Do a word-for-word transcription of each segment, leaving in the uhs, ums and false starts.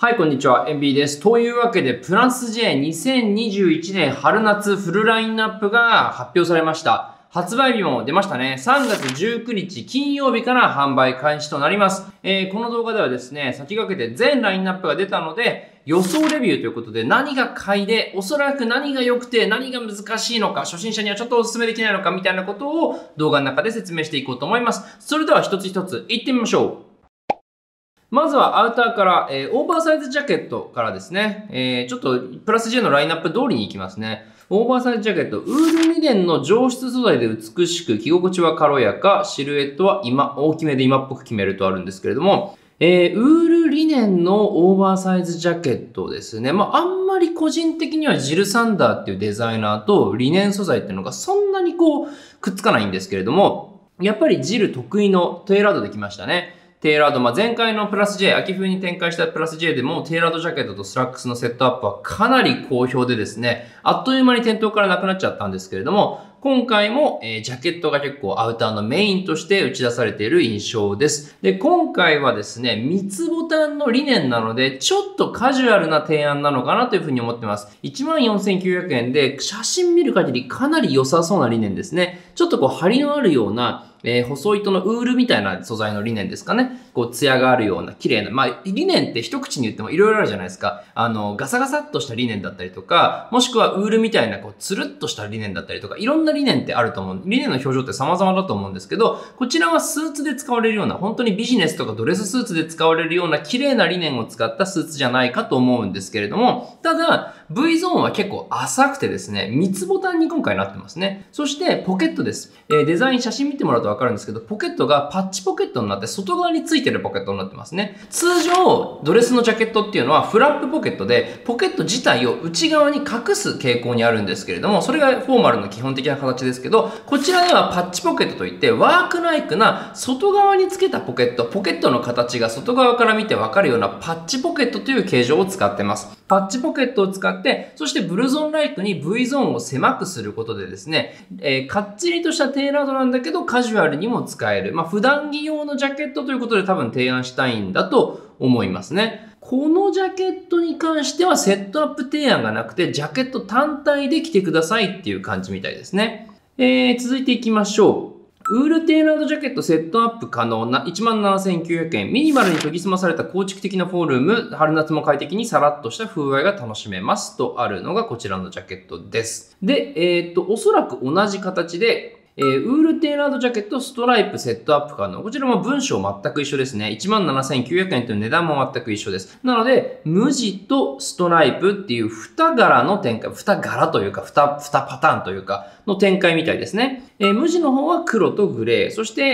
はい、こんにちは。エムビー です。というわけで、プラス ジェイにせんにじゅういちねん春夏フルラインナップが発表されました。発売日も出ましたね。さんがつじゅうくにち金曜日から販売開始となります。えー、この動画ではですね、先駆けて全ラインナップが出たので、予想レビューということで何が買いで、おそらく何が良くて何が難しいのか、初心者にはちょっとお勧めできないのかみたいなことを動画の中で説明していこうと思います。それでは一つ一つ行ってみましょう。まずはアウターから、えー、オーバーサイズジャケットからですね、えー、ちょっとプラス J のラインナップ通りに行きますね。オーバーサイズジャケット、ウールリネンの上質素材で美しく、着心地は軽やか、シルエットは今、大きめで今っぽく決めるとあるんですけれども、えー、ウールリネンのオーバーサイズジャケットですね。まあ、あんまり個人的にはジル・サンダーっていうデザイナーとリネン素材っていうのがそんなにこう、くっつかないんですけれども、やっぱりジル得意のテーラードできましたね。テーラード、まあ、前回のプラス J、秋冬に展開したプラス J でもテーラードジャケットとスラックスのセットアップはかなり好評でですね、あっという間に店頭からなくなっちゃったんですけれども、今回も、えー、ジャケットが結構アウターのメインとして打ち出されている印象です。で、今回はですね、三つボタンのリネンなので、ちょっとカジュアルな提案なのかなというふうに思ってます。いちまんよんせんきゅうひゃくえんで、写真見る限りかなり良さそうなリネンですね。ちょっとこう、張りのあるような、えー、細糸のウールみたいな素材のリネンですかね。こう、ツヤがあるような、綺麗な。まあ、リネンって一口に言っても色々あるじゃないですか。あの、ガサガサっとしたリネンだったりとか、もしくはウールみたいな、こう、つるっとしたリネンだったりとか、いろんな理念ってあると思う。理念の表情って様々だと思うんですけど、こちらはスーツで使われるような、本当にビジネスとかドレススーツで使われるような綺麗な理念を使ったスーツじゃないかと思うんですけれども、ただ、V ゾーンは結構浅くてですね、三つボタンに今回なってますね。そして、ポケットです。えー、デザイン写真見てもらうとわかるんですけど、ポケットがパッチポケットになって、外側についてるポケットになってますね。通常、ドレスのジャケットっていうのはフラップポケットで、ポケット自体を内側に隠す傾向にあるんですけれども、それがフォーマルの基本的な形ですけど、こちらではパッチポケットといって、ワークライクな外側につけたポケット、ポケットの形が外側から見てわかるようなパッチポケットという形状を使ってます。パッチポケットを使って、そしてブルゾンライクに V ゾーンを狭くすることでですね、えー、かっちりとしたテーラードなんだけど、カジュアルにも使える。まあ、普段着用のジャケットということで多分提案したいんだと思いますね。このジャケットに関してはセットアップ提案がなくて、ジャケット単体で着てくださいっていう感じみたいですね。えー、続いていきましょう。ウールテーラードジャケットセットアップ可能な いちまんななせんきゅうひゃくえん。ミニマルに研ぎ澄まされた構築的なフォールーム。春夏も快適にさらっとした風合いが楽しめます。とあるのがこちらのジャケットです。で、えー、っと、おそらく同じ形で、えー、ウールテーラードジャケットストライプセットアップ可能。こちらも文章全く一緒ですね。いちまんななせんきゅうひゃくえんという値段も全く一緒です。なので、無地とストライプっていうに柄の展開、に柄というか2、2パターンというかの展開みたいですね。えー、無地の方は黒とグレー。そして、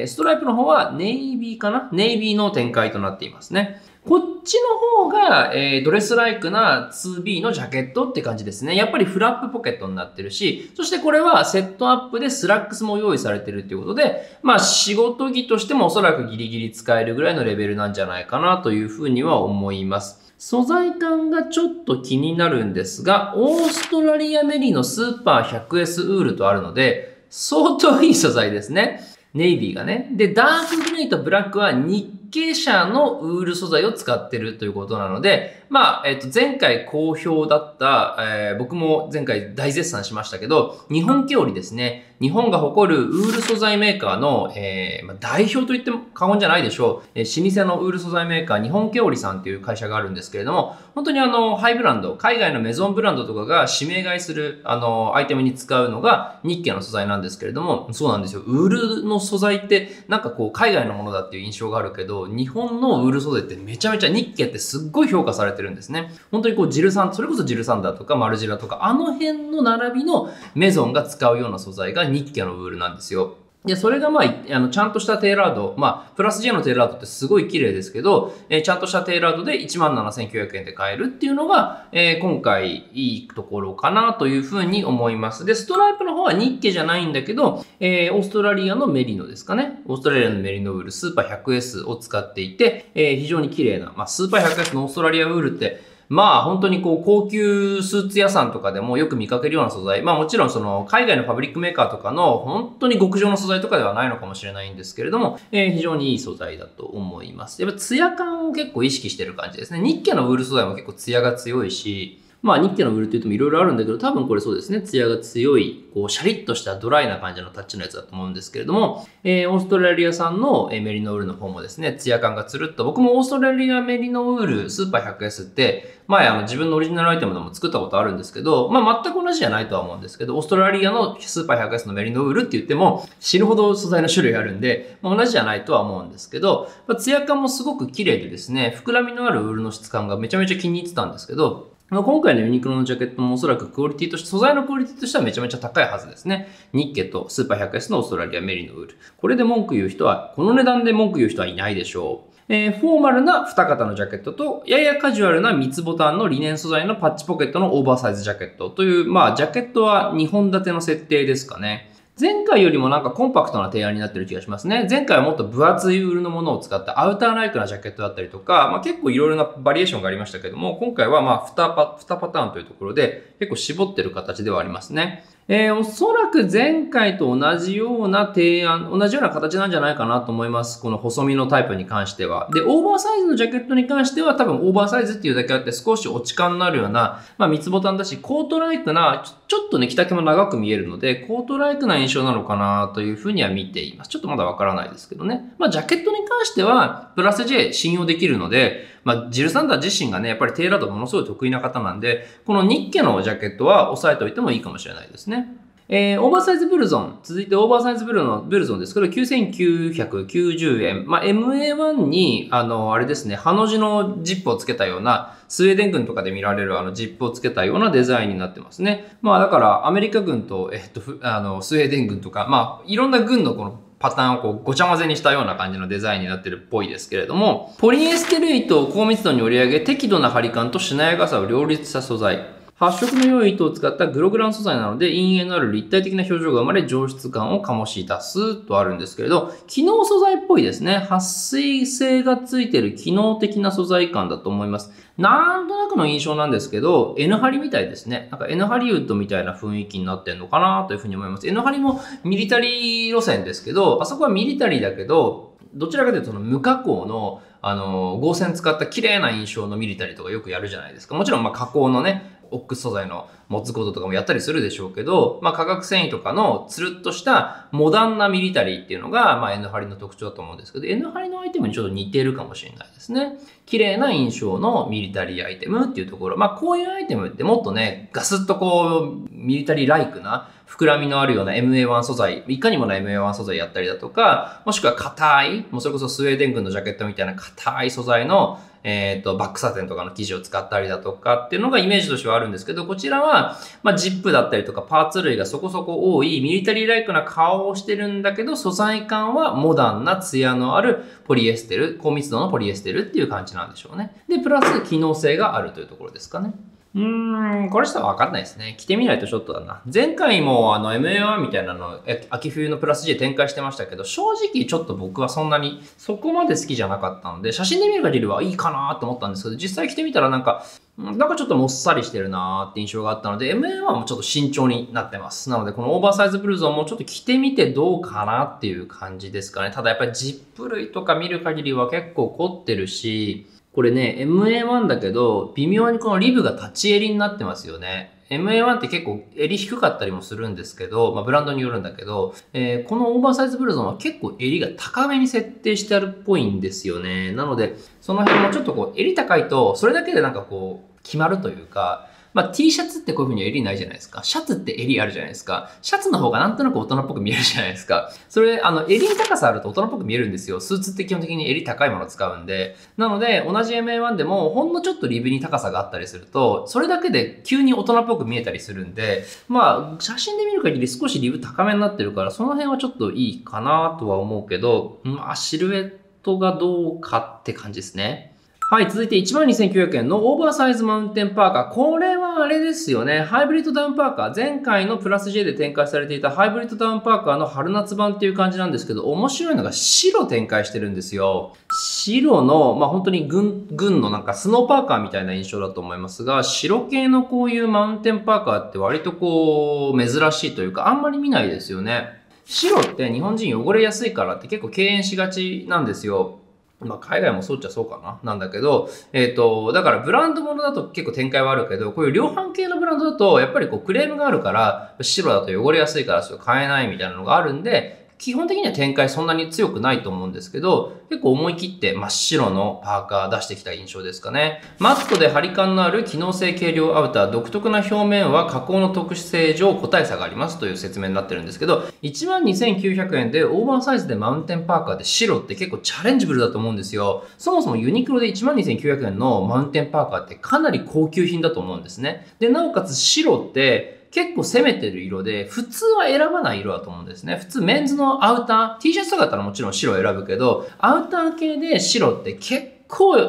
えー、ストライプの方はネイビーかな？ネイビーの展開となっていますね。こっちの方が、えー、ドレスライクな ツービー のジャケットって感じですね。やっぱりフラップポケットになってるし、そしてこれはセットアップでスラックスも用意されてるっていうことで、まあ仕事着としてもおそらくギリギリ使えるぐらいのレベルなんじゃないかなというふうには思います。素材感がちょっと気になるんですが、オーストラリアメリのスーパー ひゃくエス ウールとあるので、相当いい素材ですね。ネイビーがね。で、ダークグレーとブラックは日系車のウール素材を使ってるということなので、まあ、えっと、前回好評だった、えー、僕も前回大絶賛しましたけど、日本毛織ですね。日本が誇るウール素材メーカーの、えー、まあ、代表と言っても過言じゃないでしょう。えー、老舗のウール素材メーカー、日本毛織さんという会社があるんですけれども、本当にあの、ハイブランド、海外のメゾンブランドとかが指名買いする、あの、アイテムに使うのが日系の素材なんですけれども、そうなんですよ。ウールの素材って、なんかこう、海外のものだっていう印象があるけど、日本のウール素材ってめちゃめちゃ日系ってすっごい評価されてるんですね。本当にこうジルサン、それこそジルサンダーとかマルジラとかあの辺の並びのメゾンが使うような素材が日系のウールなんですよ。で、それがまあ、あの、ちゃんとしたテーラード、まあ、プラス J のテーラードってすごい綺麗ですけど、えー、ちゃんとしたテーラードで いちまんななせんきゅうひゃくえんで買えるっていうのが、えー、今回いいところかなというふうに思います。で、ストライプの方は日系じゃないんだけど、えー、オーストラリアのメリノですかね。オーストラリアのメリノウール、スーパー ひゃくエス を使っていて、えー、非常に綺麗な、まあ、スーパー ひゃくエス のオーストラリアウールって、まあ本当にこう高級スーツ屋さんとかでもよく見かけるような素材。まあもちろんその海外のファブリックメーカーとかの本当に極上の素材とかではないのかもしれないんですけれども、えー、非常にいい素材だと思います。やっぱツヤ感を結構意識してる感じですね。ニッケのウール素材も結構ツヤが強いし、まあニッケのウールって言ってもいろいろあるんだけど、多分これそうですね。ツヤが強い、こうシャリッとしたドライな感じのタッチのやつだと思うんですけれども、えー、オーストラリア産のメリノウールの方もですね、ツヤ感がつるっと、僕もオーストラリアメリノウールスーパー ひゃくエス って、前あの自分のオリジナルアイテムでも作ったことあるんですけど、まあ全く同じじゃないとは思うんですけど、オーストラリアのスーパー ひゃくエス のメリノウールって言っても、死ぬほど素材の種類あるんで、まあ、同じじゃないとは思うんですけど、まあ、ツヤ感もすごく綺麗でですね、膨らみのあるウールの質感がめちゃめちゃ気に入ってたんですけど、今回のユニクロのジャケットもおそらくクオリティとして、素材のクオリティとしてはめちゃめちゃ高いはずですね。ニッケとスーパー ひゃくエス のオーストラリアメリノウール。これで文句言う人は、この値段で文句言う人はいないでしょう。えー、フォーマルな二型のジャケットと、ややカジュアルな三つボタンのリネン素材のパッチポケットのオーバーサイズジャケットという、まあ、ジャケットはにほん立ての設定ですかね。前回よりもなんかコンパクトな提案になってる気がしますね。前回はもっと分厚いウールのものを使ったアウターライトなジャケットだったりとか、まあ結構いろいろなバリエーションがありましたけども、今回はまあにパターンというところで結構絞ってる形ではありますね。えー、おそらく前回と同じような提案、同じような形なんじゃないかなと思います。この細身のタイプに関しては。で、オーバーサイズのジャケットに関しては多分オーバーサイズっていうだけあって少し落ち感のあるような、まあ三つボタンだし、コートライトな、ちょっとね、着丈も長く見えるので、コートライトな印象なのかなというふうには見ています。ちょっとまだわからないですけどね。まあジャケットに関しては、プラス ジェイ 信用できるので、まあ、ジルサンダー自身がね、やっぱりテーラードものすごい得意な方なんで、このニッケのジャケットは押さえておいてもいいかもしれないですね。えー、オーバーサイズブルゾン。続いてオーバーサイズブルのブルゾンですけど、きゅうせんきゅうひゃくきゅうじゅうえん。まあ、エムエーワン に、あの、あれですね、ハの字のジップをつけたような、スウェーデン軍とかで見られるあのジップをつけたようなデザインになってますね。まあ、だからアメリカ軍と、えっと、あの、スウェーデン軍とか、まあ、いろんな軍のこの、パターンをこうごちゃ混ぜにしたような感じのデザインになってるっぽいですけれども、ポリエステル糸を高密度に織り上げ、適度な張り感としなやかさを両立した素材。発色の良い糸を使ったグログラン素材なので、陰影のある立体的な表情が生まれ、上質感を醸し出すとあるんですけれど、機能素材っぽいですね。撥水性がついてる機能的な素材感だと思います。なんとなくの印象なんですけど、N 張りみたいですね。なんか N 張りウッドみたいな雰囲気になってんのかなというふうに思います。N 張りもミリタリー路線ですけど、あそこはミリタリーだけど、どちらかというとその無加工の、あの、合成使った綺麗な印象のミリタリーとかよくやるじゃないですか。もちろんまあ加工のね、オックス素材のモッズコートとかもやったりするでしょうけど、まあ化学繊維とかのつるっとしたモダンなミリタリーっていうのが、まあ N 張りの特徴だと思うんですけど、N 張りのアイテムにちょっと似てるかもしれないですね。綺麗な印象のミリタリーアイテムっていうところ。まあこういうアイテムってもっとね、ガスッとこう、ミリタリーライクな膨らみのあるような エムエーワン 素材、いかにもな エムエーワン 素材やったりだとか、もしくは硬い、もうそれこそスウェーデン軍のジャケットみたいな硬い素材のえっと、バックサテンとかの生地を使ったりだとかっていうのがイメージとしてはあるんですけど、こちらは、まあ、ジップだったりとかパーツ類がそこそこ多い、ミリタリーライクな顔をしてるんだけど、素材感はモダンな艶のあるポリエステル、高密度のポリエステルっていう感じなんでしょうね。で、プラス機能性があるというところですかね。うーん、これしたらわかんないですね。着てみないとちょっとだな。前回もあの エムエーワン みたいなの、秋冬のプラス ジェイ 展開してましたけど、正直ちょっと僕はそんなにそこまで好きじゃなかったので、写真で見る限りはいいかなと思ったんですけど、実際着てみたらなんか、なんかちょっともっさりしてるなーって印象があったので、エムエーワン もちょっと慎重になってます。なので、このオーバーサイズブルゾンもちょっと着てみてどうかなっていう感じですかね。ただやっぱりジップ類とか見る限りは結構凝ってるし、これね、エムエーワン だけど、微妙にこのリブが立ち襟になってますよね。エムエーワン って結構襟低かったりもするんですけど、まあブランドによるんだけど、えー、このオーバーサイズブルゾンは結構襟が高めに設定してあるっぽいんですよね。なので、その辺もちょっとこう、襟高いと、それだけでなんかこう、決まるというか、まあ T シャツってこういう風に襟ないじゃないですか。シャツって襟あるじゃないですか。シャツの方がなんとなく大人っぽく見えるじゃないですか。それ、あの、襟高さあると大人っぽく見えるんですよ。スーツって基本的に襟高いものを使うんで。なので、同じ エムエーワン でもほんのちょっとリブに高さがあったりすると、それだけで急に大人っぽく見えたりするんで、まあ、写真で見る限り少しリブ高めになってるから、その辺はちょっといいかなとは思うけど、まあ、シルエットがどうかって感じですね。はい、続いて いちまんにせんきゅうひゃくえんのオーバーサイズマウンテンパーカー。これはあれですよね。ハイブリッドダウンパーカー。前回のプラス ジェイ で展開されていたハイブリッドダウンパーカーの春夏版っていう感じなんですけど、面白いのが白展開してるんですよ。白の、まあ本当に軍、軍のなんかスノーパーカーみたいな印象だと思いますが、白系のこういうマウンテンパーカーって割とこう、珍しいというか、あんまり見ないですよね。白って日本人汚れやすいからって結構敬遠しがちなんですよ。まあ海外もそうっちゃそうかな。なんだけど、えっと、だからブランドものだと結構展開はあるけど、こういう量販系のブランドだと、やっぱりこうクレームがあるから、白だと汚れやすいからそれ買えないみたいなのがあるんで、基本的には展開そんなに強くないと思うんですけど、結構思い切って真っ白のパーカー出してきた印象ですかね。マットで張り感のある機能性軽量アウター、独特な表面は加工の特殊性上個体差がありますという説明になってるんですけど、いちまんにせんきゅうひゃくえんでオーバーサイズでマウンテンパーカーで白って結構チャレンジブルだと思うんですよ。そもそもユニクロで いちまんにせんきゅうひゃくえんのマウンテンパーカーってかなり高級品だと思うんですね。で、なおかつ白って、結構攻めてる色で、普通は選ばない色だと思うんですね。普通メンズのアウター、T シャツとかだったらもちろん白を選ぶけど、アウター系で白って結構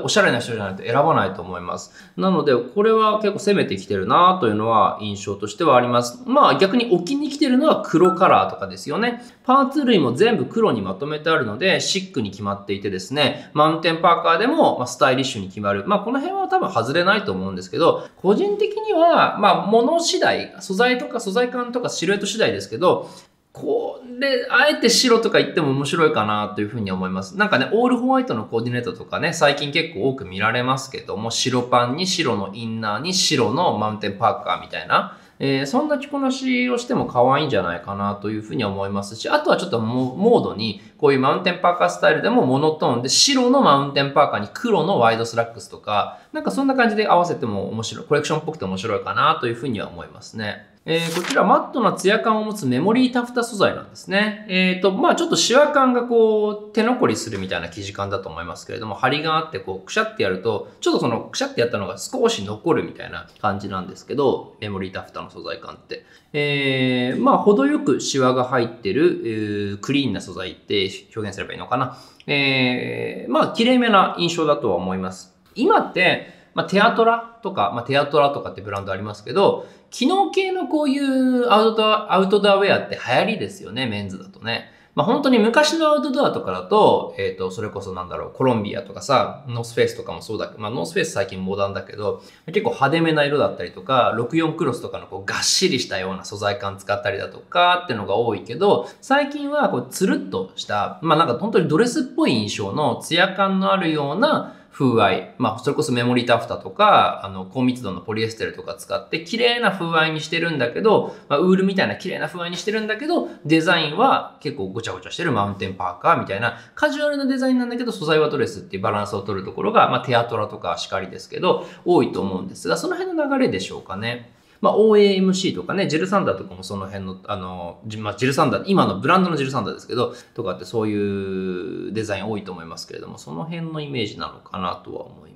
おしゃれな人じゃないと選ばないと思います。なので、これは結構攻めてきてるなというのは印象としてはあります。まあ逆に置きに来てるのは黒カラーとかですよね。パーツ類も全部黒にまとめてあるので、シックに決まっていてですね、マウンテンパーカーでもスタイリッシュに決まる。まあこの辺は多分外れないと思うんですけど、個人的には、まあ物次第、素材とか素材感とかシルエット次第ですけど、これ、あえて白とか言っても面白いかなというふうに思います。なんかね、オールホワイトのコーディネートとかね、最近結構多く見られますけども、白パンに白のインナーに白のマウンテンパーカーみたいな、えー、そんな着こなしをしても可愛いんじゃないかなというふうに思いますし、あとはちょっとモードに、こういうマウンテンパーカースタイルでもモノトーンで、白のマウンテンパーカーに黒のワイドスラックスとか、なんかそんな感じで合わせても面白い、コレクションっぽくて面白いかなというふうには思いますね。えー、こちらマットなツヤ感を持つメモリータフタ素材なんですね。えっと、まあちょっとシワ感がこう手残りするみたいな生地感だと思いますけれども、張りがあってこうくしゃってやると、ちょっとそのくしゃってやったのが少し残るみたいな感じなんですけど、メモリータフタの素材感って。えー、まあ程よくシワが入ってる、えー、クリーンな素材って表現すればいいのかな。えー、まあ綺麗めな印象だとは思います。今って、まあ、テアトラとか、まあ、テアトラとかってブランドありますけど、機能系のこういうアウトドア、アウトドアウェアって流行りですよね、メンズだとね。まあ、本当に昔のアウトドアとかだと、えっと、それこそなんだろう、コロンビアとかさ、ノースフェイスとかもそうだけど、まあ、ノースフェイス最近モダンだけど、結構派手めな色だったりとか、ろくじゅうよんクロスとかのこうがっしりしたような素材感使ったりだとかっていうのが多いけど、最近はこうつるっとした、まあ、なんか本当にドレスっぽい印象のツヤ感のあるような、風合い。まあ、それこそメモリータフタとか、あの、高密度のポリエステルとか使って、綺麗な風合いにしてるんだけど、まあ、ウールみたいな綺麗な風合いにしてるんだけど、デザインは結構ごちゃごちゃしてるマウンテンパーカーみたいな、カジュアルなデザインなんだけど、素材はドレスっていうバランスを取るところが、まあ、テアトラとかしかりですけど、多いと思うんですが、その辺の流れでしょうかね。まあ、オーエーエムシー とかね、ジェルサンダーとかもその辺の、あの、まあ、ジェルサンダー、今のブランドのジェルサンダーですけど、とかってそういうデザイン多いと思いますけれども、その辺のイメージなのかなとは思います。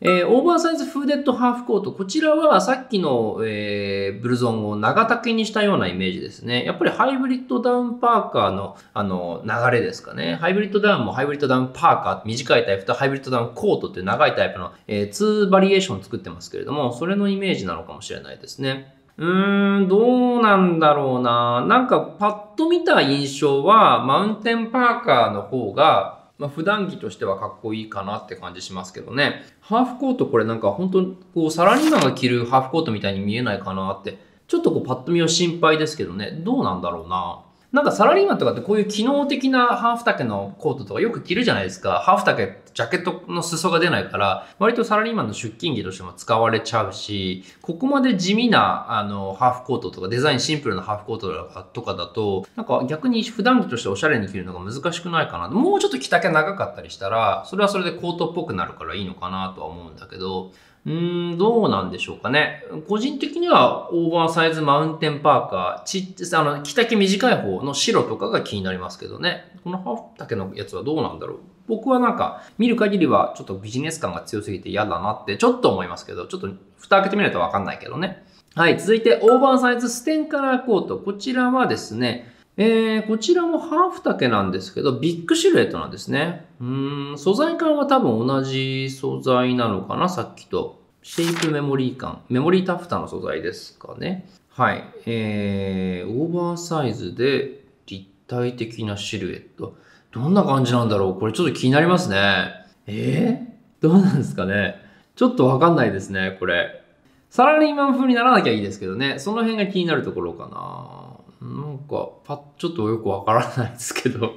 えー、オーバーサイズフーデッドハーフコート。こちらはさっきの、えー、ブルゾンを長丈にしたようなイメージですね。やっぱりハイブリッドダウンパーカーの、あの、流れですかね。ハイブリッドダウンもハイブリッドダウンパーカー、短いタイプとハイブリッドダウンコートっていう長いタイプの、えー、にバリエーション作ってますけれども、それのイメージなのかもしれないですね。うーん、どうなんだろうな。なんかパッと見た印象は、マウンテンパーカーの方が、まあ普段着としてはかっこいいかなって感じしますけどね。ハーフコートこれなんか本当にこうサラリーマンが着るハーフコートみたいに見えないかなって。ちょっとこうパッと見は心配ですけどね。どうなんだろうな。なんかサラリーマンとかってこういう機能的なハーフ丈のコートとかよく着るじゃないですか。ハーフ丈、ジャケットの裾が出ないから、割とサラリーマンの出勤着としても使われちゃうし、ここまで地味な、あの、ハーフコートとか、デザインシンプルなハーフコートとかだと、なんか逆に普段着としておしゃれに着るのが難しくないかな。もうちょっと着丈長かったりしたら、それはそれでコートっぽくなるからいいのかなとは思うんだけど、うーん、どうなんでしょうかね。個人的にはオーバーサイズマウンテンパーカー、ちっ、あの、着丈短い方の白とかが気になりますけどね。このハーフ丈のやつはどうなんだろう。僕はなんか、見る限りはちょっとビジネス感が強すぎて嫌だなってちょっと思いますけど、ちょっと蓋開けてみないとわかんないけどね。はい、続いてオーバーサイズステンカラーコート。こちらはですね、えー、こちらもハーフ丈なんですけど、ビッグシルエットなんですね。うーん、素材感は多分同じ素材なのかな、さっきと。シェイプメモリー感。メモリータフタの素材ですかね。はい。えー、オーバーサイズで立体的なシルエット。どんな感じなんだろう？これちょっと気になりますね。えー、どうなんですかね。ちょっとわかんないですね、これ。サラリーマン風にならなきゃいいですけどね。その辺が気になるところかな。なんか、パッ、ちょっとよくわからないですけど。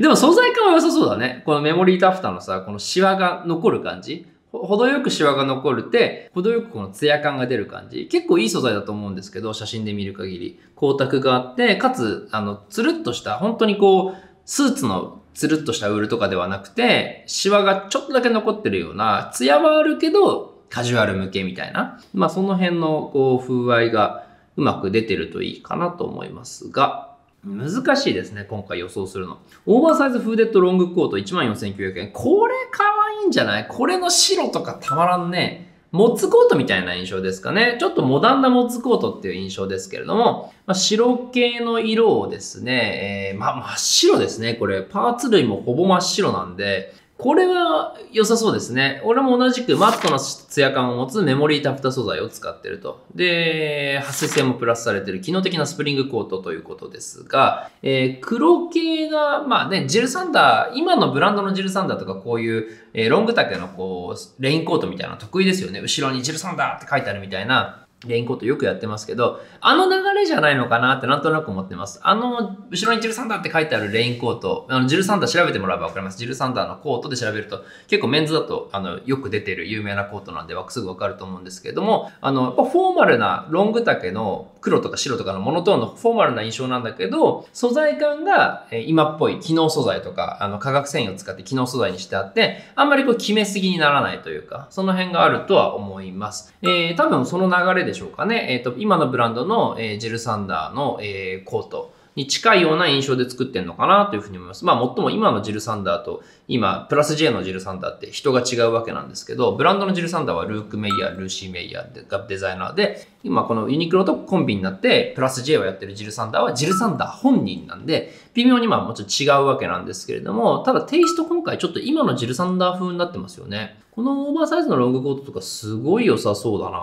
でも素材感は良さそうだね。このメモリータフタのさ、このシワが残る感じ。ほ、程よくシワが残るて、程よくこのツヤ感が出る感じ。結構いい素材だと思うんですけど、写真で見る限り。光沢があって、かつ、あの、つるっとした、本当にこう、スーツのつるっとしたウールとかではなくて、シワがちょっとだけ残ってるような、ツヤはあるけど、カジュアル向けみたいな。まあ、その辺の、こう、風合いが、うまく出てるといいかなと思いますが、難しいですね、今回予想するの。オーバーサイズフーデッドロングコート いちまんよんせんきゅうひゃくえん。これ可愛いんじゃない？これの白とかたまらんね。モッツコートみたいな印象ですかね。ちょっとモダンなモッツコートっていう印象ですけれども、まあ、白系の色をですね、えー、ま、真っ白ですね、これ。パーツ類もほぼ真っ白なんで、これは良さそうですね。俺も同じくマットなツヤ感を持つメモリータフタ素材を使ってると。で、撥水性もプラスされてる機能的なスプリングコートということですが、えー、黒系が、まあね、ジルサンダー、今のブランドのジルサンダーとかこういう、えー、ロング丈のこう、レインコートみたいなの得意ですよね。後ろにジルサンダーって書いてあるみたいな。レインコートよくやってますけど、あの流れじゃないのかなってなんとなく思ってます。あの、後ろにジルサンダーって書いてあるレインコート、あのジルサンダー調べてもらえばわかります。ジルサンダーのコートで調べると、結構メンズだと、あの、よく出てる有名なコートなんで、すぐわかると思うんですけれども、あの、やっぱフォーマルなロング丈の黒とか白とかのモノトーンのフォーマルな印象なんだけど、素材感が今っぽい機能素材とか、あの、化学繊維を使って機能素材にしてあって、あんまりこう決めすぎにならないというか、その辺があるとは思います。えー、多分その流れででしょうかね。えっと、今のブランドの、えー、ジルサンダーの、えー、コートに近いような印象で作ってんのかなというふうに思います。まあ、もっとも今のジルサンダーと今、プラス ジェイ のジルサンダーって人が違うわけなんですけど、ブランドのジルサンダーはルーク・メイヤー、ルーシー・メイヤーがデザイナーで、今このユニクロとコンビになって、プラス ジェイ をやってるジルサンダーはジルサンダー本人なんで、微妙にまあもちろん違うわけなんですけれども、ただテイスト今回ちょっと今のジルサンダー風になってますよね。このオーバーサイズのロングコートとかすごい良さそうだな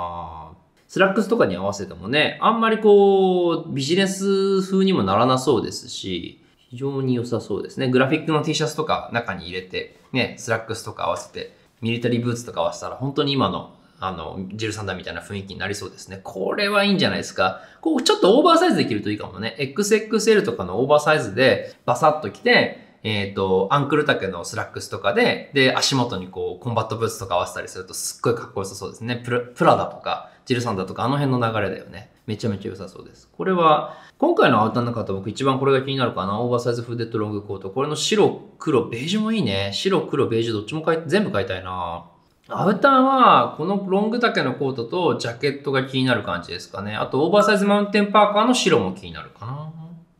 ぁ。スラックスとかに合わせてもね、あんまりこう、ビジネス風にもならなそうですし、非常に良さそうですね。グラフィックの T シャツとか中に入れて、ね、スラックスとか合わせて、ミリタリーブーツとか合わせたら、本当に今の、あの、ジルサンダーみたいな雰囲気になりそうですね。これはいいんじゃないですか。こう、ちょっとオーバーサイズできるといいかもね。エックスエックスエル とかのオーバーサイズで、バサッと着て、えっと、アンクル丈のスラックスとかで、で、足元にこう、コンバットブーツとか合わせたりするとすっごいかっこよさそうですね。プラ、プラダとか、ジルサンダーとか、あの辺の流れだよね。めちゃめちゃ良さそうです。これは、今回のアウターの中と僕一番これが気になるかな。オーバーサイズフーデッドロングコート。これの白、黒、ベージュもいいね。白、黒、ベージュどっちも買い、全部買いたいな。アウターは、このロング丈のコートとジャケットが気になる感じですかね。あと、オーバーサイズマウンテンパーカーの白も気になるかな。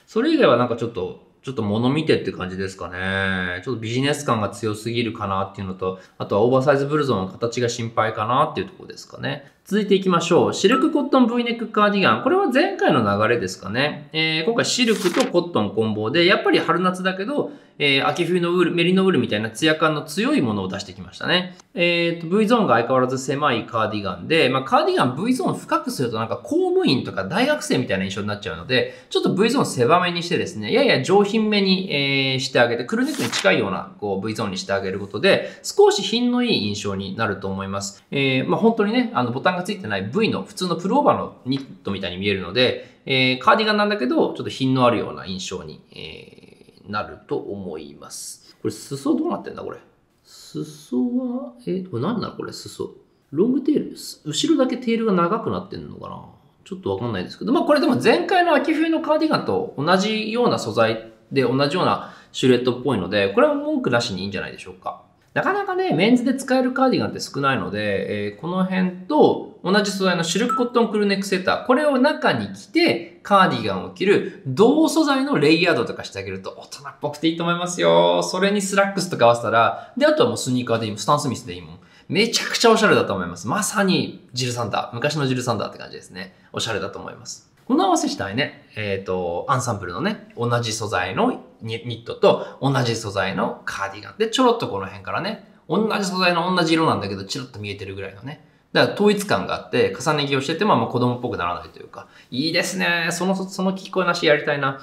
それ以外はなんかちょっと、ちょっと物見てって感じですかね。ちょっとビジネス感が強すぎるかなっていうのと、あとはオーバーサイズブルゾンの形が心配かなっていうところですかね。続いていきましょう。シルクコットン V ネックカーディガン。これは前回の流れですかね。えー、今回シルクとコットン混合で、やっぱり春夏だけど、えー、秋冬のウール、メリノウールみたいなツヤ感の強いものを出してきましたね。えーと、V ゾーンが相変わらず狭いカーディガンで、まあカーディガン V ゾーン深くするとなんか公務員とか大学生みたいな印象になっちゃうので、ちょっと V ゾーン狭めにしてですね、やや上品めに、えー、してあげて、クルーネックに近いようなこう V ゾーンにしてあげることで、少し品のいい印象になると思います。えー、まあ本当にね、あのボタンがついてない V の普通のプルオーバーのニットみたいに見えるので、えー、カーディガンなんだけど、ちょっと品のあるような印象に、えーなると思います。これ、裾どうなってんだこれ。裾は、え、これ何なのこれ、裾。ロングテール、後ろだけテールが長くなってんのかなちょっとわかんないですけど。まあこれでも前回の秋冬のカーディガンと同じような素材で同じようなシルエットっぽいので、これは文句なしにいいんじゃないでしょうか。なかなかね、メンズで使えるカーディガンって少ないので、えー、この辺と同じ素材のシルクコットンクルーネックセーター、これを中に着てカーディガンを着る同素材のレイヤードとかしてあげると大人っぽくていいと思いますよ。それにスラックスとか合わせたら、で、あとはもうスニーカーでいいもん、スタンスミスでいいもん。めちゃくちゃおしゃれだと思います。まさにジルサンダー、昔のジルサンダーって感じですね。おしゃれだと思います。物合わせしたいね。えっと、アンサンブルのね、同じ素材のニットと同じ素材のカーディガン。で、ちょろっとこの辺からね、同じ素材の同じ色なんだけど、チラッと見えてるぐらいのね。だから統一感があって、重ね着をしてても、まあ子供っぽくならないというか、いいですね。その、その着こなしやりたいな。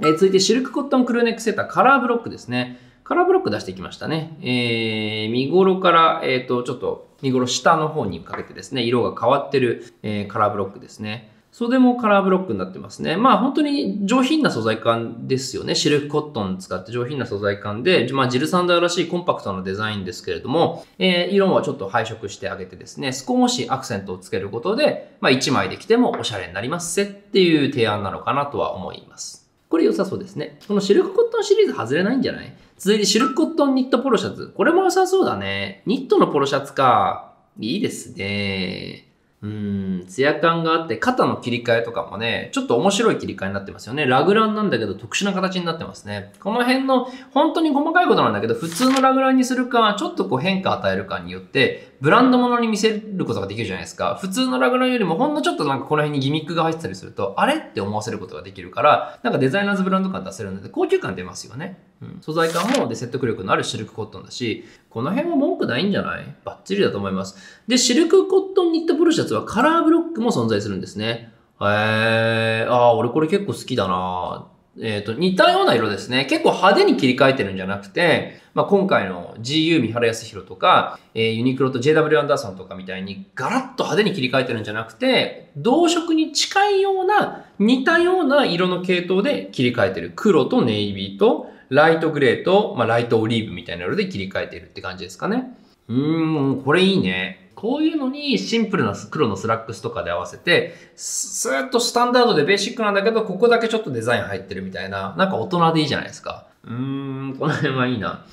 えー、続いて、シルクコットンクルーネックセーター、カラーブロックですね。カラーブロック出してきましたね。えー、見頃から、えっと、ちょっと、見頃下の方にかけてですね、色が変わってる、えー、カラーブロックですね。袖もカラーブロックになってますね。まあ本当に上品な素材感ですよね。シルクコットン使って上品な素材感で、まあジルサンダーらしいコンパクトなデザインですけれども、えー、色はちょっと配色してあげてですね、少しアクセントをつけることで、まあいちまいで着てもおしゃれになりますせっていう提案なのかなとは思います。これ良さそうですね。このシルクコットンシリーズ外れないんじゃない？続いてシルクコットンニットポロシャツ。これも良さそうだね。ニットのポロシャツか。いいですね。うん、ツヤ感があって、肩の切り替えとかもね、ちょっと面白い切り替えになってますよね。ラグランなんだけど特殊な形になってますね。この辺の、本当に細かいことなんだけど、普通のラグランにするか、ちょっとこう変化与えるかによって、ブランド物に見せることができるじゃないですか。普通のラグランよりもほんのちょっとなんかこの辺にギミックが入ってたりすると、あれって思わせることができるから、なんかデザイナーズブランド感出せるので、高級感出ますよね。うん、素材感もで説得力のあるシルクコットンだし、この辺は文句ないんじゃない？バッチリだと思います。で、シルクコットンニットポロシャツはカラーブロックも存在するんですね。えー、あー、俺これ結構好きだな。えっと、似たような色ですね。結構派手に切り替えてるんじゃなくて、まあ、今回の ジーユー 三原康弘とか、えー、ユニクロと ジェイダブリュー アンダーソンとかみたいにガラッと派手に切り替えてるんじゃなくて、同色に近いような、似たような色の系統で切り替えてる。黒とネイビーと、ライトグレーと、まあ、ライトオリーブみたいな色で切り替えているって感じですかね。うーん、これいいね。こういうのにシンプルな黒のスラックスとかで合わせて、スーッとスタンダードでベーシックなんだけど、ここだけちょっとデザイン入ってるみたいな、なんか大人でいいじゃないですか。うーん、この辺はいいな。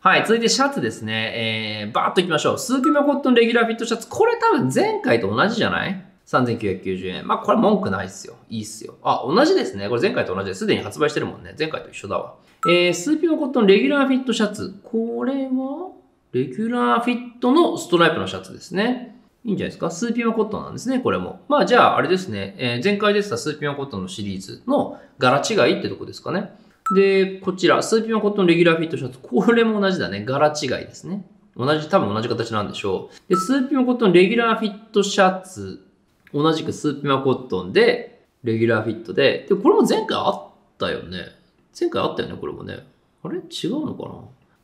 はい、続いてシャツですね。えー、バーっといきましょう。スーピマコットンレギュラーフィットシャツ。これ多分前回と同じじゃない？さんぜんきゅうひゃくきゅうじゅうえん。まあ、これ文句ないっすよ。いいっすよ。あ、同じですね。これ前回と同じです。すでに発売してるもんね。前回と一緒だわ。えー、スーピマコットンレギュラーフィットシャツ。これは、レギュラーフィットのストライプのシャツですね。いいんじゃないですか。スーピマコットンなんですね、これも。まあ、じゃあ、あれですね。えー、前回出てたスーピマコットンのシリーズの柄違いってとこですかね。で、こちら、スーピマコットンレギュラーフィットシャツ。これも同じだね。柄違いですね。同じ、多分同じ形なんでしょう。で、スーピマコットンレギュラーフィットシャツ。同じくスーピマコットンで、レギュラーフィットで。で、これも前回あったよね。前回あったよね、これもね。あれ違うのかな？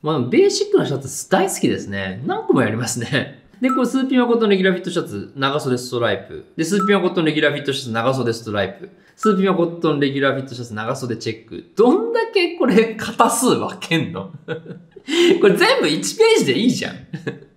まあ、ベーシックなシャツ大好きですね。何個もやりますね。で、これスーピマコットンレギュラーフィットシャツ、長袖ストライプ。で、スーピマコットンレギュラーフィットシャツ、長袖ストライプ。スーピマコットンレギュラーフィットシャツ、長袖チェック。どんだけこれ、型数分けんの？これ全部いちページでいいじゃん。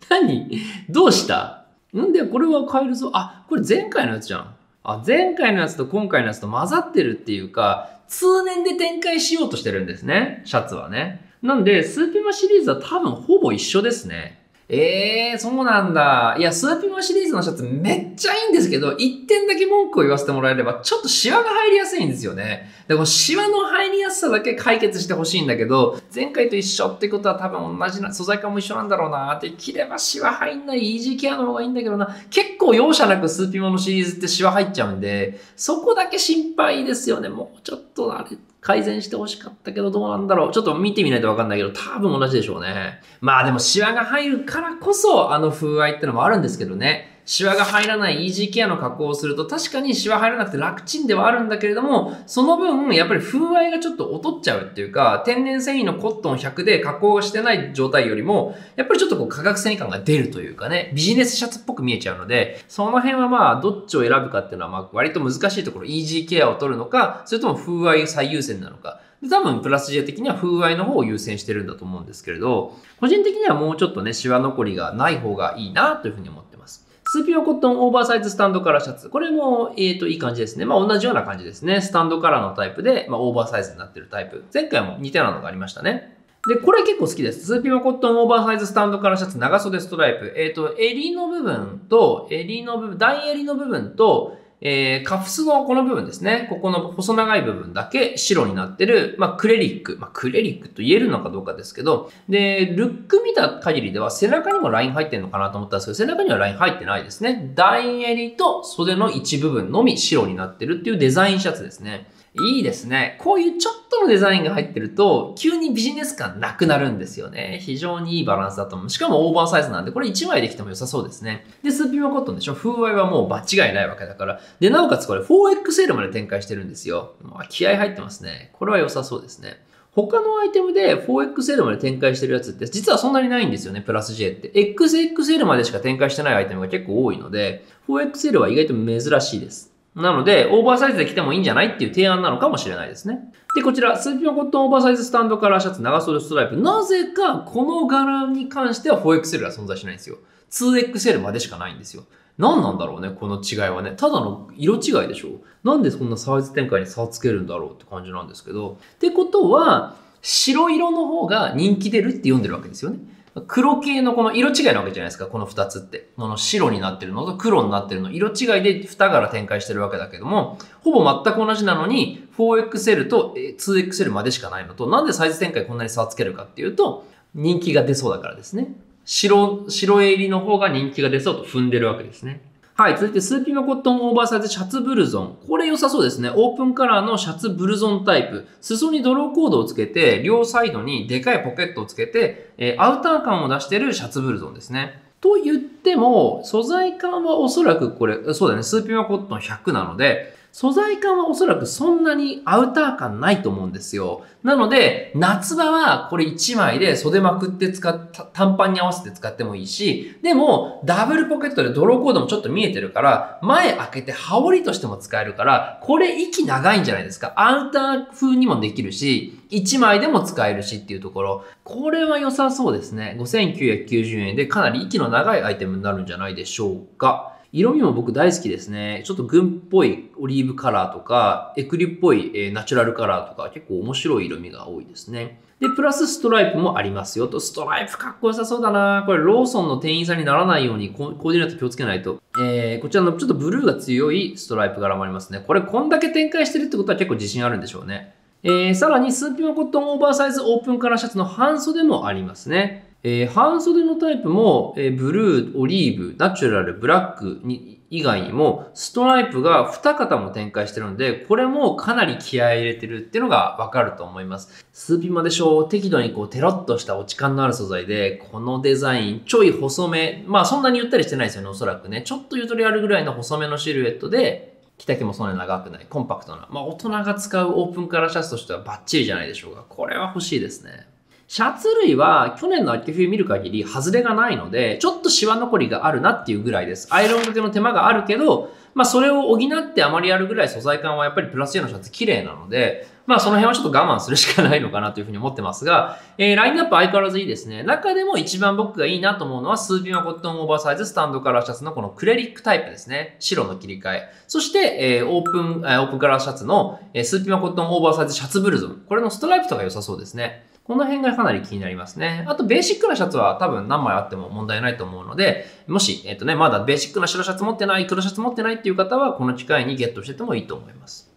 何？どうした？んで、これは買えるぞ。あ、これ前回のやつじゃん。あ、前回のやつと今回のやつと混ざってるっていうか、通年で展開しようとしてるんですね。シャツはね。なんで、スーピマシリーズは多分ほぼ一緒ですね。えー、そうなんだ。いや、スーピマシリーズのシャツめっちゃいいんですけど、一点だけ文句を言わせてもらえれば、ちょっとシワが入りやすいんですよね。でも、シワの入りやすさだけ解決してほしいんだけど、前回と一緒ってことは多分同じな、素材感も一緒なんだろうなーって、切ればシワ入んないイージーケアの方がいいんだけどな。結構容赦なくスーピマのシリーズってシワ入っちゃうんで、そこだけ心配ですよね。もうちょっとあれ。改善してほしかったけどどうなんだろう。ちょっと見てみないとわかんないけど、多分同じでしょうね。まあでもシワが入るからこそあの風合いってのもあるんですけどね。シワが入らないイージーケアの加工をすると確かにシワ入らなくて楽ちんではあるんだけれども、その分やっぱり風合いがちょっと劣っちゃうっていうか、天然繊維のコットンひゃくで加工してない状態よりも、やっぱりちょっとこう化学繊維感が出るというかね、ビジネスシャツっぽく見えちゃうので、その辺はまあどっちを選ぶかっていうのはまあ割と難しいところ、イージーケアを取るのか、それとも風合い最優先なのか。多分、プラス J 的には風合いの方を優先してるんだと思うんですけれど、個人的にはもうちょっとね、シワ残りがない方がいいなというふうに思ってます。スーピマコットンオーバーサイズスタンドカラーシャツ。これも、えっと、いい感じですね。まあ、同じような感じですね。スタンドカラーのタイプで、まあ、オーバーサイズになってるタイプ。前回も似たようなのがありましたね。で、これ結構好きです。スーピマコットンオーバーサイズスタンドカラーシャツ、長袖ストライプ。えっと、襟の部分と、襟の部分、大襟の部分と、えー、カフスのこの部分ですね。ここの細長い部分だけ白になってる、まあ、クレリック。まあ、クレリックと言えるのかどうかですけど、で、ルック見た限りでは背中にもライン入ってるのかなと思ったんですけど、背中にはライン入ってないですね。ライン襟と袖の一部分のみ白になってるっていうデザインシャツですね。いいですね。こういうちょっとのデザインが入ってると、急にビジネス感なくなるんですよね。非常にいいバランスだと思う。しかもオーバーサイズなんで、これいちまいできても良さそうですね。で、スーピーはコットンでしょ。風合いはもう場違いないわけだから。で、なおかつこれ フォーエックスエル まで展開してるんですよ。気合入ってますね。これは良さそうですね。他のアイテムで フォーエックスエル まで展開してるやつって実はそんなにないんですよね、プラス ジェイ って。エックスエックスエル までしか展開してないアイテムが結構多いので、フォーエックスエル は意外と珍しいです。なので、オーバーサイズで着てもいいんじゃないっていう提案なのかもしれないですね。で、こちら、スーピマコットンオーバーサイズスタンドカラーシャツ、長袖ストライプ。なぜか、この柄に関しては フォーエックスエル は存在しないんですよ。ツーエックスエル までしかないんですよ。何なんだろうね、この違いはね。ただの色違いでしょ。なんでそんなサイズ展開に差をつけるんだろうって感じなんですけど。ってことは、白色の方が人気出るって読んでるわけですよね。黒系のこの色違いなわけじゃないですか、このふたつって。この白になってるのと黒になってるの、色違いでに柄展開してるわけだけども、ほぼ全く同じなのに、フォーエックスエル と ツーエックスエル までしかないのと、なんでサイズ展開こんなに差をつけるかっていうと、人気が出そうだからですね。白、白襟の方が人気が出そうと踏んでるわけですね。はい、続いてスーピマコットンオーバーサイズシャツブルゾン。これ良さそうですね。オープンカラーのシャツブルゾンタイプ。裾にドローコードをつけて、両サイドにでかいポケットをつけて、えー、アウター感を出してるシャツブルゾンですね。と言っても、素材感はおそらくこれ、そうだね、スーピマコットンひゃくなので、素材感はおそらくそんなにアウター感ないと思うんですよ。なので、夏場はこれいちまいで袖まくって使った、短パンに合わせて使ってもいいし、でも、ダブルポケットでドローコードもちょっと見えてるから、前開けて羽織としても使えるから、これ息長いんじゃないですか。アウター風にもできるし、いちまいでも使えるしっていうところ。これは良さそうですね。ごせんきゅうひゃくきゅうじゅうえんでかなり息の長いアイテムになるんじゃないでしょうか。色味も僕大好きですね。ちょっと軍っぽいオリーブカラーとか、エクリっぽいナチュラルカラーとか、結構面白い色味が多いですね。で、プラスストライプもありますよと。ストライプかっこよさそうだな。これローソンの店員さんにならないようにコーディネート気をつけないと。えー、こちらのちょっとブルーが強いストライプ柄もありますね。これこんだけ展開してるってことは結構自信あるんでしょうね。えー、さらにスーピマコットンオーバーサイズオープンカラーシャツの半袖もありますね。えー、半袖のタイプも、えー、ブルー、オリーブ、ナチュラル、ブラックに以外にも、ストライプがに型も展開してるので、これもかなり気合い入れてるっていうのがわかると思います。スーピマでしょ、適度にこう、テロッとした落ち感のある素材で、このデザイン、ちょい細め、まあそんなにゆったりしてないですよね、おそらくね。ちょっとゆとりあるぐらいの細めのシルエットで、着丈もそんなに長くない、コンパクトな。まあ大人が使うオープンカラーシャツとしてはバッチリじゃないでしょうか。これは欲しいですね。シャツ類は去年の秋冬見る限り外れがないので、ちょっとシワ残りがあるなっていうぐらいです。アイロン掛けの手間があるけど、まあそれを補ってあまりやるぐらい素材感はやっぱりプラス ジェイ のシャツ綺麗なので、まあその辺はちょっと我慢するしかないのかなというふうに思ってますが、えー、ラインナップ相変わらずいいですね。中でも一番僕がいいなと思うのはスーピマコットンオーバーサイズスタンドカラーシャツのこのクレリックタイプですね。白の切り替え。そして、えー、オープン、オープンカラーシャツのスーピマコットンオーバーサイズシャツブルゾン。これのストライプとか良さそうですね。この辺がかなり気になりますね。あと、ベーシックなシャツは多分何枚あっても問題ないと思うので、もし、えっとね、まだベーシックな白シャツ持ってない、黒シャツ持ってないっていう方は、この機会にゲットしててもいいと思います。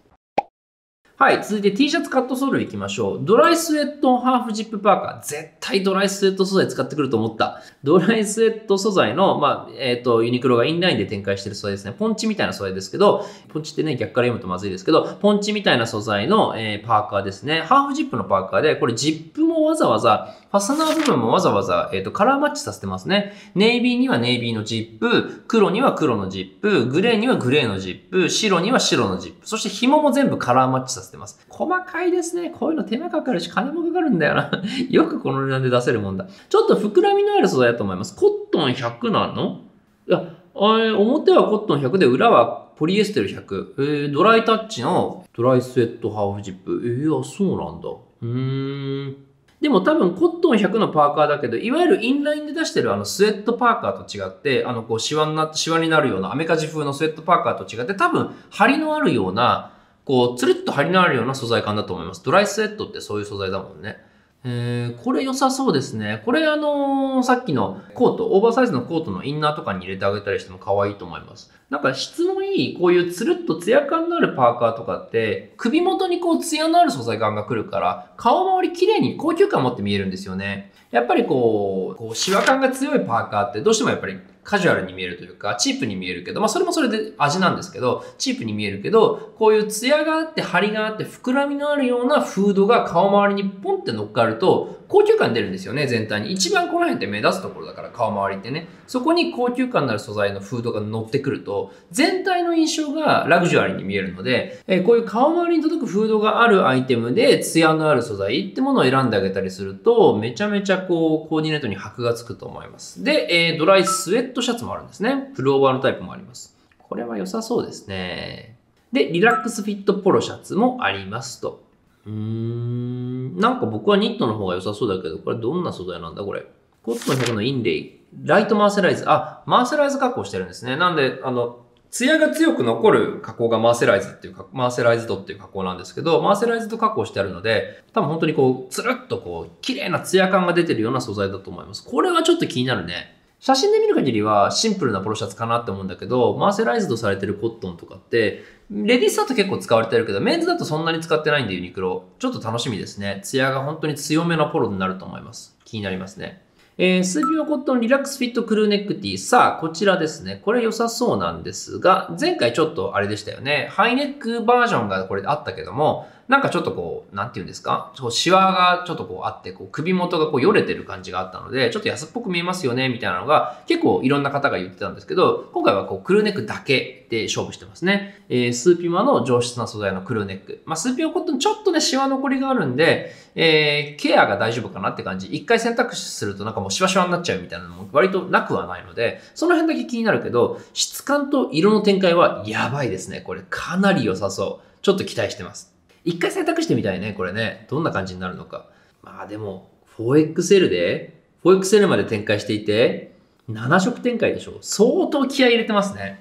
はい、続いて T シャツカットソールいきましょう。ドライスウェットハーフジップパーカー。絶対ドライスウェット素材使ってくると思った。ドライスウェット素材の、まあ、えっと、ユニクロがインラインで展開してる素材ですね。ポンチみたいな素材ですけど、ポンチってね、逆から読むとまずいですけど、ポンチみたいな素材の、えー、パーカーですね。ハーフジップのパーカーで、これジップもわざわざ、ファスナー部分もわざわざ、えっと、カラーマッチさせてますね。ネイビーにはネイビーのジップ、黒には黒のジップ、グレーにはグレーのジップ、白には白のジップ、そして紐も全部カラーマッチさせてます。させてます。細かいですね。こういうの手間かかるし金もかかるんだよな。よくこの値段で出せるもんだ。ちょっと膨らみのある素材だと思います。コットンひゃくなの？いや、表はコットンひゃくで裏はポリエステルひゃく。えー、ドライタッチのドライスウェットハーフジップ。えー、あ、そうなんだ。うーん。でも多分コットンひゃくのパーカーだけど、いわゆるインラインで出してるあのスウェットパーカーと違って、あのこうシワになって、シワになるようなアメカジ風のスウェットパーカーと違って、多分張りのあるようなこう、つるっと張りのあるような素材感だと思います。ドライスウェットってそういう素材だもんね。えー、これ良さそうですね。これあのー、さっきのコート、オーバーサイズのコートのインナーとかに入れてあげたりしても可愛いと思います。なんか質のいいにこういうつるっとツヤ感のあるパーカーとかって首元にこうツヤのある素材感が来るから顔周り綺麗に高級感を持って見えるんですよね。やっぱりこう、こうシワ感が強いパーカーってどうしてもやっぱりカジュアルに見えるというか、チープに見えるけど、まあそれもそれで味なんですけど、チープに見えるけど、こういうツヤがあって、張りがあって、膨らみのあるようなフードが顔周りにポンって乗っかると、高級感出るんですよね、全体に。一番この辺って目立つところだから、顔周りってね。そこに高級感のある素材のフードが乗ってくると、全体の印象がラグジュアリーに見えるので、えー、こういう顔周りに届くフードがあるアイテムで、ツヤのある素材ってものを選んであげたりすると、めちゃめちゃこう、コーディネートに箔がつくと思います。で、えー、ドライスウェットシャツもあるんですね。プルオーバーのタイプもあります。これは良さそうですね。で、リラックスフィットポロシャツもありますと。うーん。なんか僕はニットの方が良さそうだけど、これどんな素材なんだこれ。コットンひゃくのインレイ。ライトマーセライズ。あ、マーセライズ加工してるんですね。なんで、あの、ツヤが強く残る加工がマーセライズっていうか、マーセライズドっていう加工なんですけど、マーセライズド加工してあるので、多分本当にこう、つるっとこう、綺麗なツヤ感が出てるような素材だと思います。これはちょっと気になるね。写真で見る限りはシンプルなポロシャツかなって思うんだけど、マーセライズドされてるコットンとかって、レディースだと結構使われてるけど、メンズだとそんなに使ってないんでユニクロ。ちょっと楽しみですね。ツヤが本当に強めのポロになると思います。気になりますね。えー、スーピオコットンリラックスフィットクルーネックティー。さあ、こちらですね。これ良さそうなんですが、前回ちょっとあれでしたよね。ハイネックバージョンがこれあったけども、なんかちょっとこう、なんて言うんですか、シワがちょっとこうあって、こう首元がこうよれてる感じがあったので、ちょっと安っぽく見えますよね、みたいなのが結構いろんな方が言ってたんですけど、今回はこうクルーネックだけで勝負してますね。えー、スーピマの上質な素材のクルーネック。まあ、スーピオコットンちょっとね、シワ残りがあるんで、えー、ケアが大丈夫かなって感じ。一回洗濯するとなんかもうシワシワになっちゃうみたいなのも割となくはないので、その辺だけ気になるけど、質感と色の展開はやばいですね。これかなり良さそう。ちょっと期待してます。一回洗濯してみたいね、これね。どんな感じになるのか。まあでも、フォーエックスエル で、フォーエックスエル まで展開していて、ななしょく展開でしょ。相当気合い入れてますね。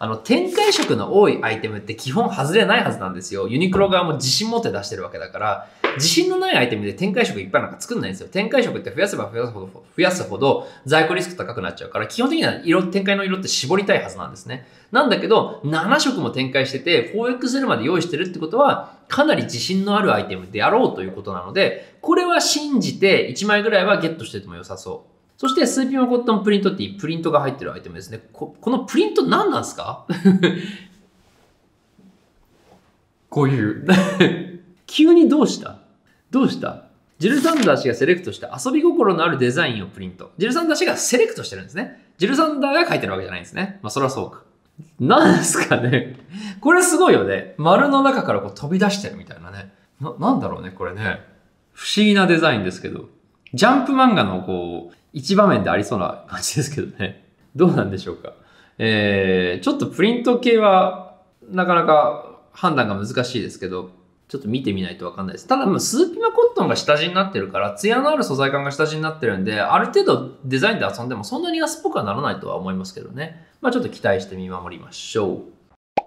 あの、展開色の多いアイテムって基本外れないはずなんですよ。ユニクロ側も自信持って出してるわけだから、自信のないアイテムで展開色いっぱいなんか作んないんですよ。展開色って増やせば増やすほど、増やすほど在庫リスク高くなっちゃうから、基本的には色、展開の色って絞りたいはずなんですね。なんだけど、ななしょくも展開してて、フォーエックスエル まで用意してるってことは、かなり自信のあるアイテムであろうということなので、これは信じていちまいぐらいはゲットしてても良さそう。そして、スーピマコットンプリントっていうプリントが入ってるアイテムですね。こ, このプリント何なんですかこういう。急にどうしたどうしたジル・サンダー氏がセレクトした遊び心のあるデザインをプリント。ジル・サンダー氏がセレクトしてるんですね。ジル・サンダーが書いてるわけじゃないんですね。まあ、そりゃそうか。何ですかねこれすごいよね。丸の中からこう飛び出してるみたいなね。な、なんだろうね、これね。不思議なデザインですけど。ジャンプ漫画のこう、一場面でありそうな感じですけどね。どうなんでしょうか。えー、ちょっとプリント系はなかなか判断が難しいですけど、ちょっと見てみないとわかんないです。ただ、スーピマコットンが下地になってるから、ツヤのある素材感が下地になってるんで、ある程度デザインで遊んでもそんなに安っぽくはならないとは思いますけどね。まあちょっと期待して見守りましょう。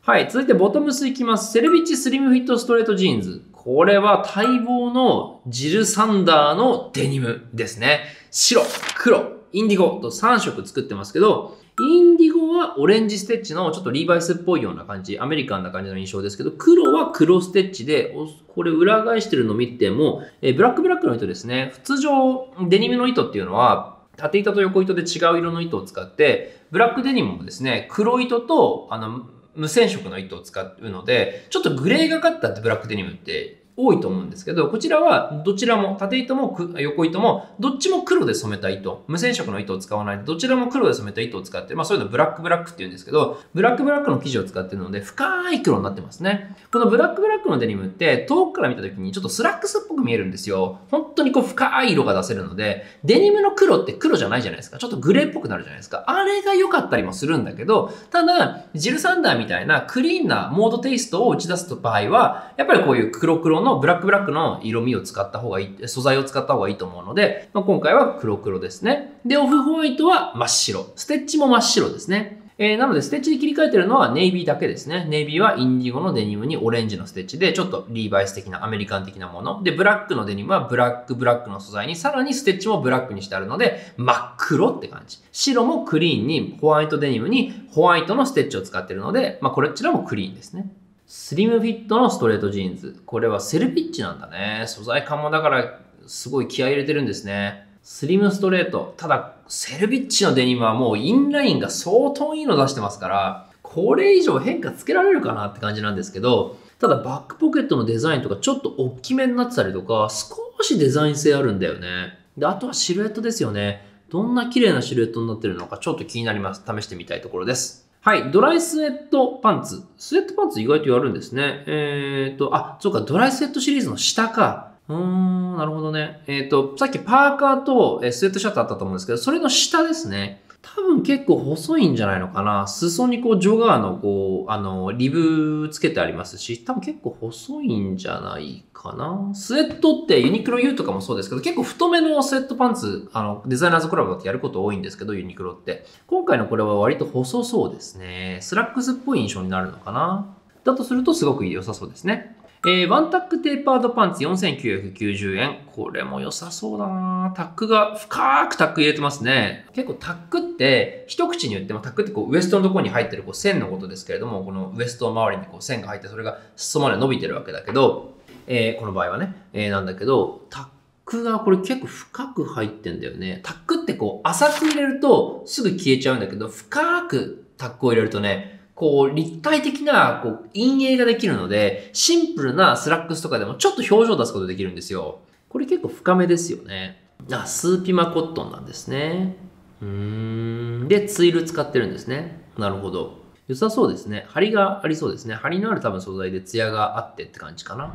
はい、続いてボトムスいきます。セルビッチスリムフィットストレートジーンズ。これは待望のジル・サンダーのデニムですね。白、黒、インディゴとさんしょく作ってますけど、インディゴはオレンジステッチのちょっとリーバイスっぽいような感じ、アメリカンな感じの印象ですけど、黒は黒ステッチで、これ裏返してるの見ても、えブラックブラックの糸ですね。普通上、デニムの糸っていうのは、縦糸と横糸で違う色の糸を使って、ブラックデニムもですね、黒糸と、あの、無染色の糸を使うので、ちょっとグレーがかったブラックデニムって多いと思うんですけど、こちらはどちらも縦糸も横糸もどっちも黒で染めた糸、無染色の糸を使わないでどちらも黒で染めた糸を使って、まあそういうのブラックブラックって言うんですけど、ブラックブラックの生地を使ってるので深い黒になってますね。このブラックブラックのデニムって遠くから見た時にちょっとスラックスっぽく見えるんですよ。本当にこう深い色が出せるので、デニムの黒って黒じゃないじゃないですか。ちょっとグレーっぽくなるじゃないですか。あれが良かったりもするんだけど、ただジルサンダーみたいなクリーンなモードテイストを打ち出す場合は、やっぱりこういう黒黒のブラックブラックの色味を使った方がいい、素材を使った方がいいと思うので、まあ、今回は黒黒ですね。で、オフホワイトは真っ白。ステッチも真っ白ですね。えー、なのでステッチで切り替えてるのはネイビーだけですね。ネイビーはインディゴのデニムにオレンジのステッチで、ちょっとリーバイス的なアメリカン的なもの。で、ブラックのデニムはブラックブラックの素材に、さらにステッチもブラックにしてあるので、真っ黒って感じ。白もクリーンに、ホワイトデニムにホワイトのステッチを使ってるので、まあこれちらもクリーンですね。スリムフィットのストレートジーンズ。これはセルピッチなんだね。素材感もだからすごい気合い入れてるんですね。スリムストレート。ただ、セルピッチのデニムはもうインラインが相当いいの出してますから、これ以上変化つけられるかなって感じなんですけど、ただバックポケットのデザインとかちょっと大きめになってたりとか、少しデザイン性あるんだよね。で、あとはシルエットですよね。どんな綺麗なシルエットになってるのかちょっと気になります。試してみたいところです。はい。ドライスウェットパンツ。スウェットパンツ意外とやるんですね。えーと、あ、そうか、ドライスウェットシリーズの下か。うーん、なるほどね。えーと、さっきパーカーとスウェットシャツあったと思うんですけど、それの下ですね。多分結構細いんじゃないのかな。裾にこう、ジョガーのこう、あの、リブつけてありますし、多分結構細いんじゃないかな。スウェットってユニクロ U とかもそうですけど、結構太めのスウェットパンツ、あの、デザイナーズコラボってやること多いんですけど、ユニクロって。今回のこれは割と細そうですね。スラックスっぽい印象になるのかな。だとするとすごく良さそうですね。えー、ワンタックテーパードパンツよんせんきゅうひゃくきゅうじゅうえん。これも良さそうだな。タックが、深くタック入れてますね。結構タックって、一口に言ってもタックってこうウエストのところに入ってるこう線のことですけれども、このウエスト周りにこう線が入って、それが裾まで伸びてるわけだけど、えー、この場合はね、えー、なんだけど、タックがこれ結構深く入ってんだよね。タックってこう浅く入れるとすぐ消えちゃうんだけど、深くタックを入れるとね、こう、立体的な、こう、陰影ができるので、シンプルなスラックスとかでもちょっと表情を出すことができるんですよ。これ結構深めですよね。あ、スーピマコットンなんですね。うーん。で、ツイル使ってるんですね。なるほど。良さそうですね。張りがありそうですね。張りのある多分素材でツヤがあってって感じかな。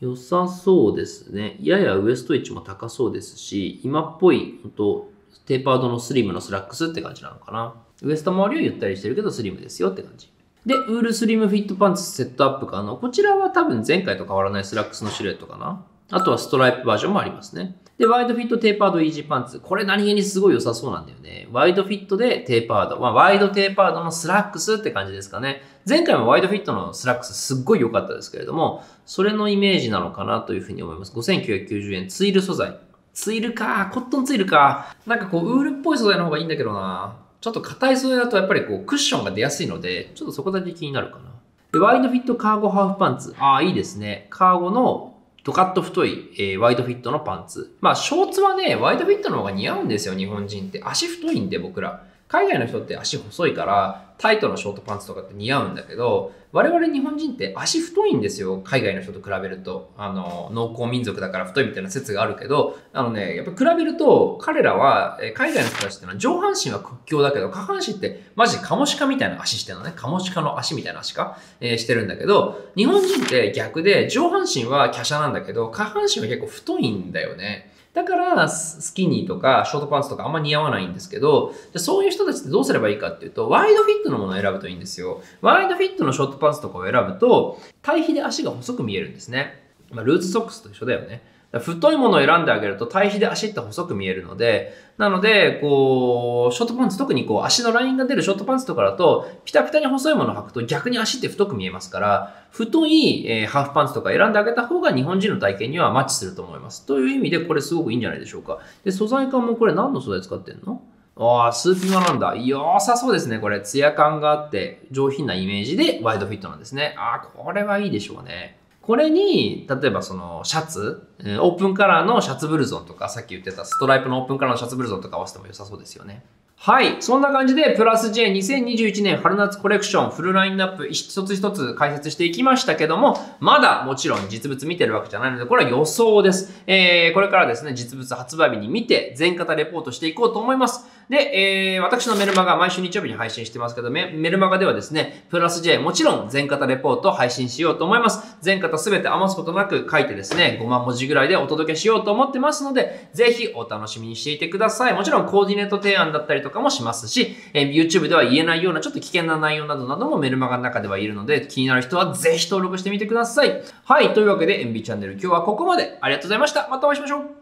良さそうですね。ややウエスト位置も高そうですし、今っぽい、ほんと、テーパードのスリムのスラックスって感じなのかな。ウエスト周りはゆったりしてるけどスリムですよって感じ。で、ウールスリムフィットパンツセットアップ可能。こちらは多分前回と変わらないスラックスのシルエットかな。あとはストライプバージョンもありますね。で、ワイドフィットテーパードイージーパンツ。これ何気にすごい良さそうなんだよね。ワイドフィットでテーパード。まあ、ワイドテーパードのスラックスって感じですかね。前回もワイドフィットのスラックスすっごい良かったですけれども、それのイメージなのかなというふうに思います。ごせんきゅうひゃくきゅうじゅうえん。ツイル素材。ツイルか。コットンツイルか。なんかこう、ウールっぽい素材の方がいいんだけどな。ちょっと硬い素材だとやっぱりこうクッションが出やすいので、ちょっとそこだけ気になるかな。で、ワイドフィットカーゴハーフパンツ。ああ、いいですね。カーゴのドカッと太い、えー、ワイドフィットのパンツ。まあ、ショーツはね、ワイドフィットの方が似合うんですよ、日本人って。足太いんで、僕ら。海外の人って足細いから、タイトなショートパンツとかって似合うんだけど、我々日本人って足太いんですよ、海外の人と比べると。あの、農耕民族だから太いみたいな説があるけど、あのね、やっぱ比べると、彼らは、海外の人たちってのは上半身は屈強だけど、下半身ってマジカモシカみたいな足してるのね。カモシカの足みたいな足か、えー、してるんだけど、日本人って逆で、上半身は華奢なんだけど、下半身は結構太いんだよね。だから、スキニーとかショートパンツとかあんま似合わないんですけど、そういう人たちってどうすればいいかっていうと、ワイドフィットのものを選ぶといいんですよ。ワイドフィットのショートパンツとかを選ぶと、対比で足が細く見えるんですね。まあ、ルーズソックスと一緒だよね。太いものを選んであげると対比で足って細く見えるので、なので、こう、ショートパンツ、特にこう足のラインが出るショートパンツとかだと、ピタピタに細いものを履くと逆に足って太く見えますから、太い、えー、ハーフパンツとか選んであげた方が日本人の体型にはマッチすると思います。という意味でこれすごくいいんじゃないでしょうか。で、素材感もこれ何の素材使ってんの？ああ、スーピマなんだ。良さそうですね、これ。ツヤ感があって上品なイメージでワイドフィットなんですね。ああ、これはいいでしょうね。これに、例えばそのシャツ、オープンカラーのシャツブルゾンとか、さっき言ってたストライプのオープンカラーのシャツブルゾンとか合わせても良さそうですよね。はい。そんな感じで、プラス J にせんにじゅういちねん春夏コレクション、フルラインナップ一つ一つ解説していきましたけども、まだもちろん実物見てるわけじゃないので、これは予想です。えー、これからですね、実物発売日に見て、全型レポートしていこうと思います。で、えー、私のメルマガ、毎週日曜日に配信してますけど、メルマガではですね、プラス J、もちろん全型レポートを配信しようと思います。全型すべて余すことなく書いてですね、ごまんもじぐらいでお届けしようと思ってますので、ぜひお楽しみにしていてください。もちろんコーディネート提案だったりとか、とかもしますし、えー、YouTube では言えないようなちょっと危険な内容などなどもメルマガの中では言えるので、気になる人はぜひ登録してみてください。はい、というわけで エムビー チャンネル今日はここまで。ありがとうございました。またお会いしましょう。